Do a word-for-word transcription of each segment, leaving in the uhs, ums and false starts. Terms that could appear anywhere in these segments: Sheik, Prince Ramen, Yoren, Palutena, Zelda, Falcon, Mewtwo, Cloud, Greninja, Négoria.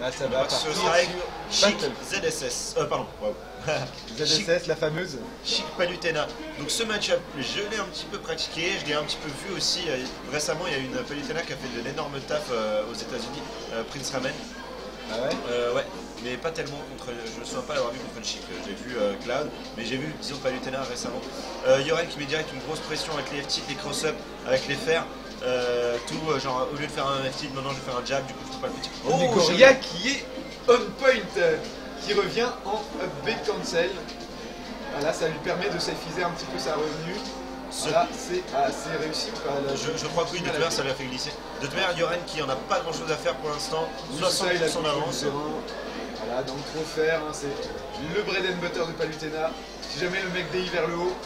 Là, ça va partir sur Battle. Z S S. Euh, pardon. Wow. Z S S, la fameuse. Sheik Palutena. Donc ce match-up, je l'ai un petit peu pratiqué, je l'ai un petit peu vu aussi. Récemment, il y a une Palutena qui a fait de l'énorme taf euh, aux États-Unis, euh, Prince Ramen. Ah ouais euh, ouais, mais pas tellement contre. Je ne me souviens pas l'avoir vu contre le Sheik. J'ai vu euh, Cloud, mais j'ai vu, disons, Palutena récemment. Euh, Yoren qui met direct une grosse pression avec les F T, les cross-up, avec les fers. Euh, tout, euh, genre, au lieu de faire un F T, maintenant je vais faire un jab, du coup je ne pas le petit. Oh, Négoria qui est on point, euh, qui revient en upbeat cancel. Voilà, ça lui permet de safeiser un petit peu sa revenue. Là, c'est assez réussi. Je, je crois que oui, de toute manière, ça lui a fait glisser. De toute manière, Yoren qui n'en a pas grand chose à faire pour l'instant, soixante pour cent d'avance. Voilà, donc trop faire, hein, c'est le bread and butter de Palutena. Si jamais le mec déhi vers le haut,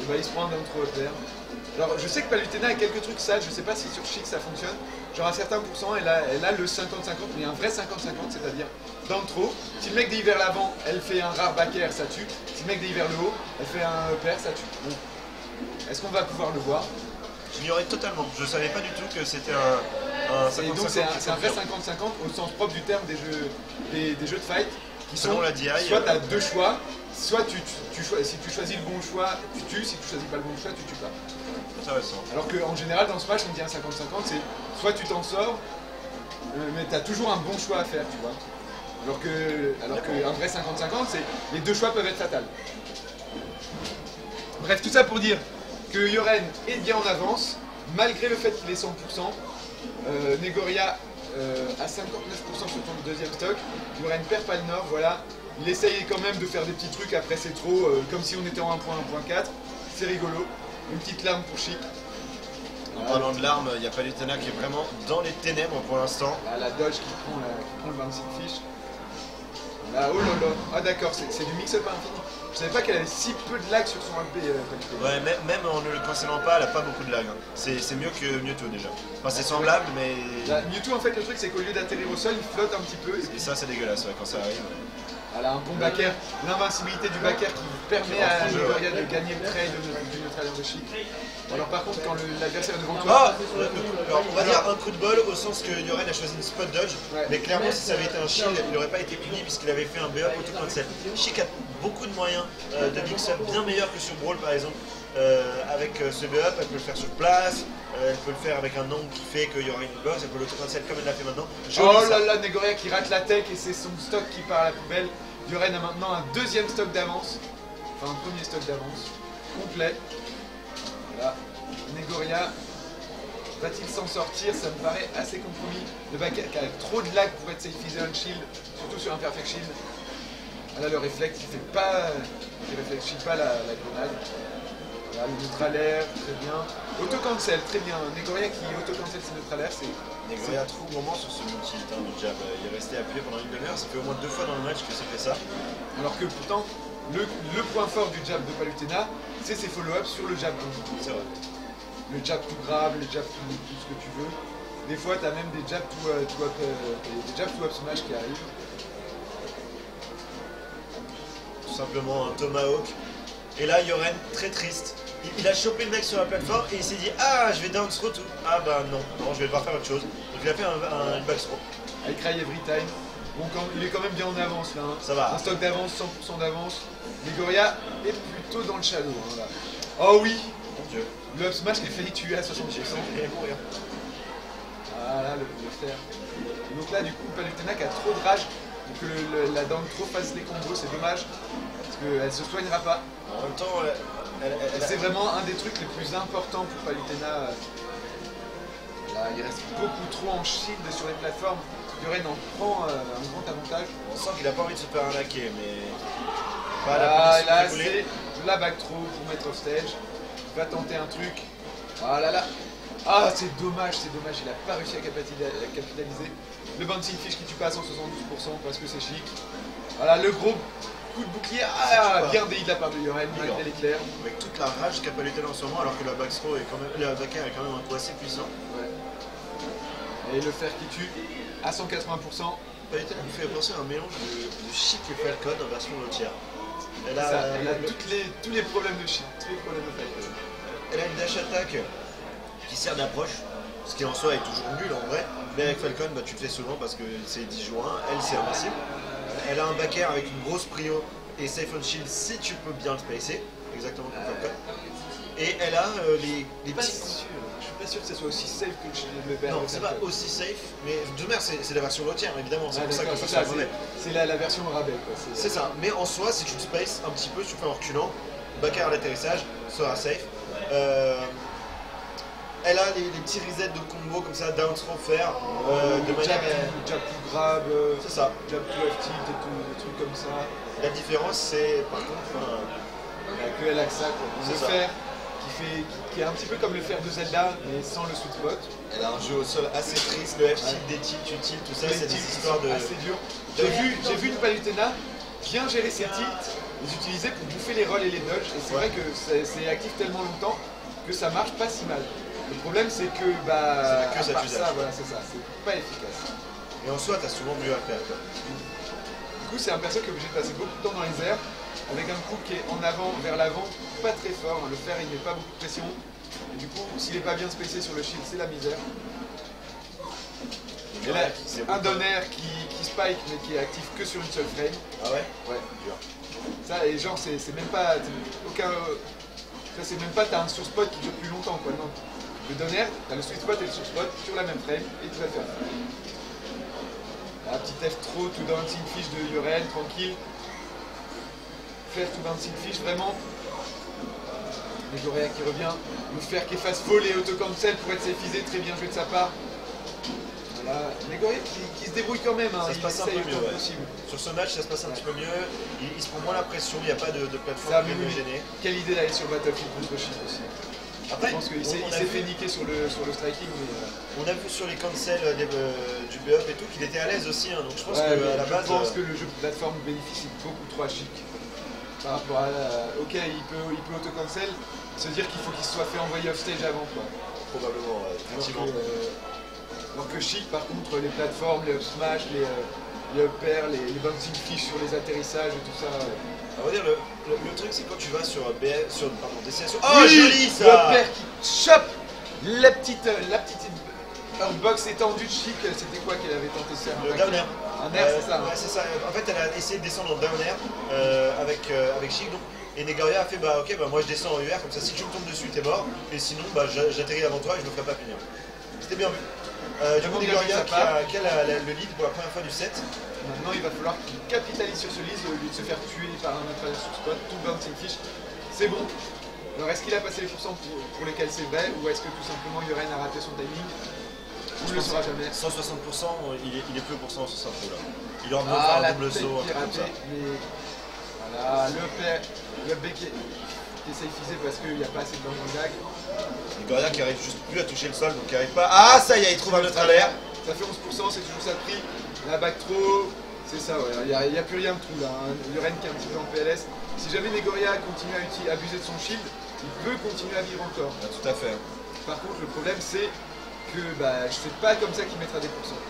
il va y se prendre un trop faire. Alors, je sais que Palutena a quelques trucs sales, je sais pas si sur Sheik ça fonctionne. Genre, à certains pourcents, elle a, elle a le cinquante cinquante, mais un vrai cinquante cinquante, c'est-à-dire dans le trop. Si le mec déhi vers l'avant, elle fait un rare back air, ça tue. Si le mec déhi vers le haut, elle fait un up air, ça tue. Bon. Est-ce qu'on va pouvoir le voir? J'ignorais totalement, je ne savais pas du tout que c'était un cinquante cinquante. Donc c'est un, un vrai cinquante cinquante au sens propre du terme des jeux, des, des jeux de fight qui selon sont la D I. Soit tu as deux choix, soit tu, tu, tu, si tu choisis le bon choix, tu tues, si tu choisis pas le bon choix, tu tues pas. Intéressant. Alors qu'en général dans ce match on dit un cinquante cinquante, c'est soit tu t'en sors, mais tu as toujours un bon choix à faire, tu vois. Alors qu'un alors que un vrai cinquante cinquante, c'est les deux choix peuvent être fatales. Bref, tout ça pour dire que Yoren est bien en avance, malgré le fait qu'il est cent pour cent. Euh, Négoria euh, à cinquante-neuf pour cent sur ton deuxième stock. Yoren perd pas le nord, voilà. Il essaye quand même de faire des petits trucs, après c'est trop, euh, comme si on était en un point, un point quatre. C'est rigolo. Une petite larme pour Sheik. En voilà. Parlant de larmes, il y a Palutena qui est vraiment dans les ténèbres pour l'instant. La dodge qui prend, la, qui prend le vingt-six fiches. Ah oh là là, ah d'accord, c'est du mix-up infini. Je savais pas qu'elle avait si peu de lag sur son M P. Euh, ouais, même, même en ne le cancellant pas, elle a pas beaucoup de lag. Hein. C'est mieux que Mewtwo déjà. Enfin, c'est semblable, mais. Là, Mewtwo, en fait, le truc, c'est qu'au lieu d'atterrir au sol, il flotte un petit peu. Et, et ça, c'est dégueulasse, ouais, quand ça arrive. Elle a un bon back air, l'invincibilité du back air qui permet à Négoria de gagner le trade du neutralier de Sheik. Alors par contre, quand l'adversaire est devant toi... Ah, alors, on va dire un coup de bol au sens que Yoren a choisi une spot dodge, ouais. Mais clairement si ça avait été un shield, il n'aurait pas été puni puisqu'il avait fait un B A auto-cancel. Sheik a beaucoup de moyens euh, de mix-up bien meilleur que sur Brawl par exemple. Euh, avec euh, ce B-up, elle peut le faire sur place, euh, elle peut le faire avec un angle qui fait qu'il y aura une boss, elle peut le cancel comme elle l'a fait maintenant. Joli, oh là là, Négoria qui rate la tech et c'est son stock qui part à la poubelle. Yoren a maintenant un deuxième stock d'avance, enfin un premier stock d'avance, complet. Voilà, Négoria, va-t-il s'en sortir? Ça me paraît assez compromis. Le back qui a trop de lag pour être safe is on shield, surtout sur un perfect shield. Ah là, le réflexe qui ne fait pas, qui réfléchit pas la, la grenade. Ah, le neutralaire, très bien. Auto-cancel, très bien. Négoria qui auto-cancel ses neutralaires, c'est... Négoria trouve gourmand sur ce multi hein, de jab. Il est resté appuyé pendant une demi-heure, ça fait au moins deux fois dans le match que c'est fait ça. Alors que pourtant, le, le point fort du jab de Palutena, c'est ses follow-ups sur le jab. C'est vrai. Le jab tout grave, le jab tout, tout ce que tu veux. Des fois, t'as même des jabs tout, uh, tout up, euh, des jabs tout up smash qui arrivent. Tout simplement un tomahawk. Et là, Yoren, très triste, il, il a chopé le mec sur la plateforme et il s'est dit ah je vais down throw tout. Ah bah non, non, je vais devoir faire autre chose. Donc il a fait un, un, un back throw. I cry every time. Bon, quand, il est quand même bien en avance là. Hein. Ça va. Un stock d'avance, cent pour cent d'avance. Négoria est plutôt dans le shadow. Hein, là. Oh oui. Mon Dieu. Le up smash est failli tuer à soixante pour cent. Il allait mourir. Voilà le, le fer. Donc là du coup Palutena qui a trop de rage. Donc le, le, la down throw fasse les combos, c'est dommage. Elle se soignera pas. En même temps, c'est vraiment un des trucs les plus importants pour Palutena. Là, il reste beaucoup trop en shield sur les plateformes. Yoren en prend euh, un grand avantage. On sent qu'il a pas envie de se faire laquer, mais... Pas là, là, là c'est la back throw pour mettre off stage. Il va tenter un truc. Ah là là. Ah, c'est dommage, c'est dommage. Il a pas réussi à capitaliser. Le bouncing fish qui tue pas à cent soixante-douze pour cent parce que c'est Sheik. Voilà, le gros... de bouclier, ah, bien délit de la part de Yoren, malgré l'éclair. Avec toute la rage qu'a Palutena en ce moment, alors que la back throw est quand même, la back air est quand même un coup assez puissant. Ouais. Et le fer qui tue à cent quatre-vingts pour cent. Palutena nous fait penser à un mélange de, de Sheik et Falcon en version lotière. Elle a, ça, elle a le... toutes les, tous les problèmes de Sheik, tous les problèmes de Falcon. Elle a une dash attaque qui sert d'approche, ce qui en soi est toujours nul en vrai, mais avec Falcon bah, tu le fais souvent parce que c'est dix juin, elle c'est invincible, elle a un back air avec une grosse prio et safe on shield si tu peux bien le spacer, exactement comme Falcon, et elle a euh, les, les petits... Sûr. Je suis pas sûr que ce soit aussi safe que le Bear. Non, c'est pas aussi safe, mais de mer c'est la version lotière évidemment, c'est ah, pour ça que ça, ça c'est la, la version rabais. C'est ça, mais en soi si tu le spaces un petit peu, tu fais en reculant, back air à l'atterrissage, sera safe. Euh, Elle a les, les petits resets de combo comme ça, down throw faire, euh, de manière... Jab plus grab, c'est ça. Jab plus active et tout, des trucs comme ça. La différence c'est, par contre... Euh, que elle a que ça quoi. Le fer, qui, fait, qui, qui est un petit peu comme le fer de Zelda, mais sans le sweet spot. Elle a un jeu au sol assez triste, le F-tilt, ouais. Des tilts, utiles, tout ça, c'est des histoires de... assez dur. J'ai vu, j'ai vu une Palutena bien gérer ses tilts, les utiliser pour bouffer les rolls et les dodges, et c'est ouais. Vrai que c'est actif tellement longtemps que ça marche pas si mal. Le problème c'est que bah c'est ça, ça voilà c'est ça, c'est pas efficace. Et en soi t'as souvent mieux à faire. Du coup c'est un perso qui est obligé de passer beaucoup de temps dans les airs, avec un coup qui est en avant, vers l'avant, pas très fort, le fer il met pas beaucoup de pression. Et du coup s'il est pas bien spécié sur le shield c'est la misère. Et là c'est un donner qui, qui spike mais qui est actif que sur une seule frame. Ah ouais. Ouais, dur. Ça et genre c'est même pas. Aucun. Ça c'est même pas t'as un surspot qui dure plus longtemps quoi, non. Le donner, t'as le sweet spot et le soft spot sur la même frame et tu vas faire. La petite F-throw, tout dancing fish de Yoren, tranquille. Faire tout dancing fish, vraiment. Négoria qui revient. Le faire qui efface vol et auto-cancel pour être saphysé, très bien joué de sa part. Voilà. Négoria qui, qui se débrouille quand même, hein. Ça se passe un peu mieux, ouais. Possible. Sur ce match, ça se passe un ouais. Petit peu mieux. Il, il se prend moins la pression, il n'y a pas de, de plateforme qui est gênée. Quelle idée d'aller sur Battlefield contre Sheik aussi. Après, je pense qu'il s'est fait niquer sur le, sur le striking. Mais... On a vu sur les cancels euh, du B-up et tout qu'il était à l'aise aussi, hein, donc je pense ouais, que à la base... Je pense euh... que le jeu de plateforme bénéficie beaucoup trop à Sheik. Par rapport à... La... Ok, il peut, il peut auto-cancel, se dire qu'il faut qu'il se soit fait envoyer off-stage avant, quoi. Probablement, euh, effectivement. Alors que, euh, alors que Sheik, par contre, les plateformes, les up-smash, les... Euh... les up-air, les, les bouncing fish sur les atterrissages et tout ça. On va dire, le, le, le truc c'est quand tu vas sur B F, sur pardon, destination... Oh oui, joli ça. Le up-air qui chope la petite, la petite box étendue de Sheik, c'était quoi qu'elle avait tenté de faire? Le down air. Un air, euh, c'est ça. Ouais, c'est ça. En fait, elle a essayé de descendre en down air euh, avec, euh, avec Sheik, donc. Et Négoria a fait, bah ok, bah moi je descends en U R, comme ça si tu me tombes dessus, t'es mort, et sinon, bah j'atterris avant toi et je ne ferai pas finir. C'était bien vu. Euh, du coup, Négoria qui a, qui a la, la, le lead pour la première fois du set. Maintenant, il va falloir qu'il capitalise sur ce lead au lieu de se faire tuer par un autre sur spot, tout bouncing fish. C'est bon. Alors, est-ce qu'il a passé les pourcents pour, pour lesquels c'est vrai, ou est-ce que tout simplement Yoren a raté son timing? On ne le saura jamais. cent soixante pour cent, il est, il est plus au pourcent sur sa pro là. Il en ah, un double saut, comme ça. Mais... Voilà, le P, le B qui est saphysé parce qu'il n'y a pas assez de blanc dans le lag. Négoria qui arrive juste plus à toucher le sol, donc qui arrive pas. Ah, ça y est, il trouve un autre alerte. Ça fait onze pour cent, c'est toujours ça de prix. La back throw, c'est ça, ouais. Il n'y a, a plus rien de trou là. Yoren qui est un petit peu en P L S. Si jamais Négoria continue à abuser de son shield, il peut continuer à vivre encore. Ah, tout à fait. Par contre, le problème c'est que bah, c'est pas comme ça qu'il mettra des pourcents.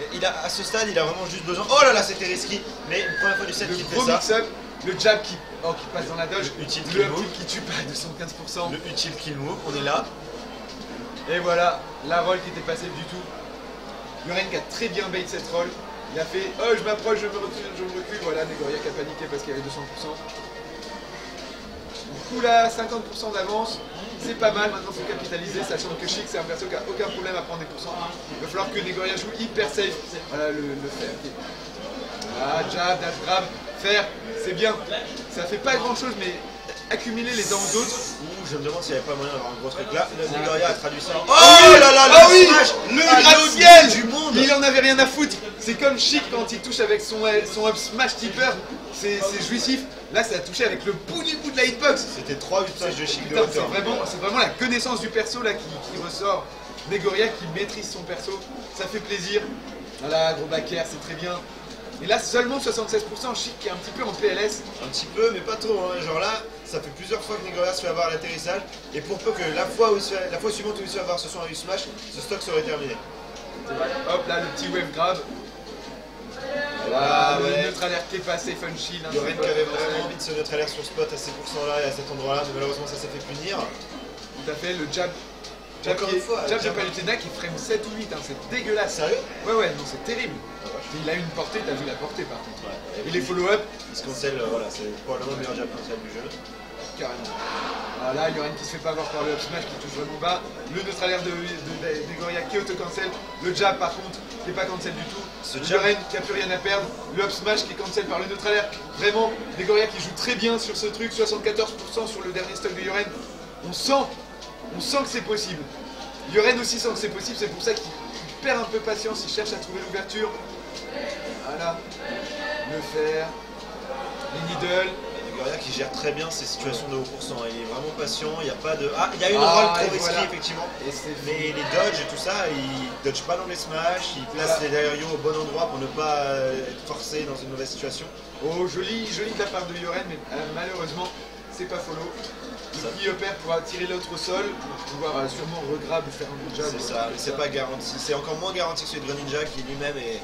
Mais il a, à ce stade, il a vraiment juste besoin. Oh là là, c'était risqué. Mais une première fois du set, il fait ça. Mix-up. Le jab qui, oh, qui passe dans la dodge, le utile kill move qui tue pas à deux cent quinze pour cent. Le utile kill move, on est là. Et voilà, la roll qui était passée du tout. Yoren qui a très bien bait cette roll. Il a fait, oh je m'approche, je me recule, je me recule. Voilà, Négoria qui a paniqué parce qu'il y avait deux cents pour cent. Du coup là, cinquante pour cent d'avance, c'est pas mal. Maintenant, il faut capitaliser, sachant que Sheik, c'est un perso qui a aucun problème à prendre des pourcents. Il va falloir que Négoria joue hyper safe. Voilà le, le fer. Ah, jab, dash grab, faire, c'est bien. Ça fait pas grand chose, mais accumuler les dents d'autres. Ouh, je me demande s'il n'y avait pas moyen d'avoir un gros truc là. Le Négoria a traduit ça en. Oh, oh là là, oh oui, le gratte-ciel du monde. Il en avait rien à foutre. C'est comme Sheik quand il touche avec son, son up smash tipper. C'est jouissif. Là, ça a touché avec le bout du bout de la hitbox. C'était trois up-smash de Sheik de hauteur. C'est vraiment, vraiment la connaissance du perso là qui, qui ressort. Négoria qui maîtrise son perso. Ça fait plaisir. Voilà, gros backer, c'est très bien. Et là, seulement soixante-seize pour cent, Sheik qui est un petit peu en P L S. Un petit peu, mais pas trop. Hein. Genre là, ça fait plusieurs fois que Négoria se fait avoir l'atterrissage. Et pour peu que la fois, où il se fait, la fois suivante où il se fait avoir ce soir à U-Smash, ce stock serait terminé. Hop là, le petit wave grab. Voilà, ouais. Le neutre alert qui est passé, fun shield. Hein, Yoren qui avait vraiment envie de se neutre alert sur spot à ces pourcents là et à cet endroit là, mais malheureusement ça s'est fait punir. Tout à fait, le jab Encore une fois. Jab de Palutena qui frame sept ou huit, hein, c'est dégueulasse. Sérieux? Ouais, ouais, non, c'est terrible. Ah ouais. Il a une portée, t'as vu la portée par contre. Ouais, et, et puis, les follow-up. Il se cancel, euh, voilà, c'est probablement le meilleur jab cancel du jeu. Carrément. Voilà, Yoren qui se fait pas avoir par le up smash qui touche vraiment bas. Le neutralaire de Négoria qui auto-cancel. Le jab par contre qui n'est pas cancel du tout. Ce Yoren qui n'a plus rien à perdre. Le up smash qui est cancel par le neutralaire. Vraiment, Négoria qui joue très bien sur ce truc. soixante-quatorze pour cent sur le dernier stock de Yoren. On sent, on sent que c'est possible. Yoren aussi sent que c'est possible, c'est pour ça qu'il perd un peu patience, il cherche à trouver l'ouverture. Voilà, le fer, les needles. Négoria qui gère très bien ses situations de haut pourcent, il est vraiment patient, il n'y a pas de... Ah, il y a une ah, roll trop risquée, voilà. Effectivement. Et mais les dodges et tout ça, il dodge pas dans les smash, il place voilà. Les derrière au bon endroit pour ne pas être forcé dans une mauvaise situation. Oh, joli, joli de la part de Yoren, mais euh, malheureusement, c'est pas follow. Qui opère pour attirer l'autre au sol, pour pouvoir euh, sûrement regrab ou faire un bon jab. C'est ça, mais c'est pas garanti. C'est encore moins garanti que celui de Greninja qui lui-même est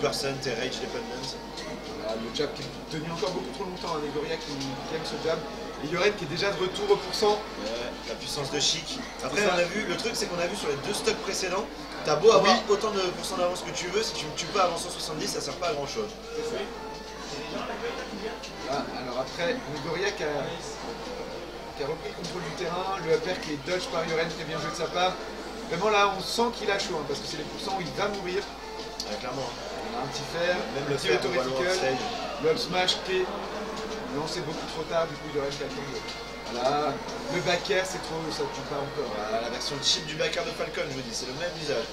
person et rage dependent. Voilà, le jab qui est tenu encore beaucoup trop longtemps, hein, Négoria qui, qui aime ce jab. Et Yoren qui est déjà de retour au pourcent. Ouais, la puissance de Sheik. Après, on a vu, le truc c'est qu'on a vu sur les deux stocks précédents, t'as beau avoir oui. autant de pourcents d'avance que tu veux, si tu ne tues pas avant cent soixante-dix, ça sert pas à grand chose. Oui. Ah, alors après, Négoria qui a. Il a repris le contrôle du terrain, le upper qui est dodge par Yoren, très bien joué de sa part. Vraiment là, on sent qu'il a chaud, hein, parce que c'est les pourcents où il va mourir. Ouais, clairement. On a un petit fer, même le petit autoretical, le up smash qui est lancé beaucoup trop tard, du coup Yoren qui a tombé. Voilà, le backer c'est trop, ça ne tue pas encore. Voilà, la version cheap du backer de Falcon, je vous dis, c'est le même visage.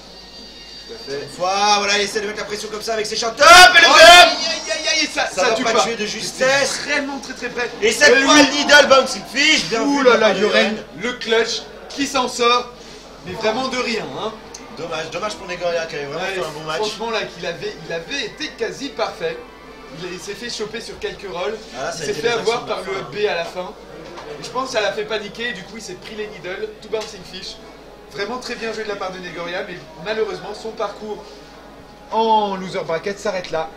Tout à fait. Une fois, voilà, il essaie de mettre la pression comme ça avec ses shots. Top et le up. Ça, ça, ça va tue pas, pas tuer de justesse, vraiment très très près. Et cette fois, le needle bounce, il fiche. Ouh là là, Yoren, le clutch, qui s'en sort, mais vraiment de rien. Hein. Dommage, dommage pour Négoria qui avait vraiment ouais, fait un bon match. Franchement, là, qu'il avait, il avait été quasi parfait. Il, il s'est fait choper sur quelques rolls. Ah, il s'est fait avoir par le up B à la fin. Et je pense que ça l'a fait paniquer, et du coup, il s'est pris les needles, tout bouncing fish. Vraiment très bien joué de la part de Négoria, mais malheureusement, son parcours en loser bracket s'arrête là.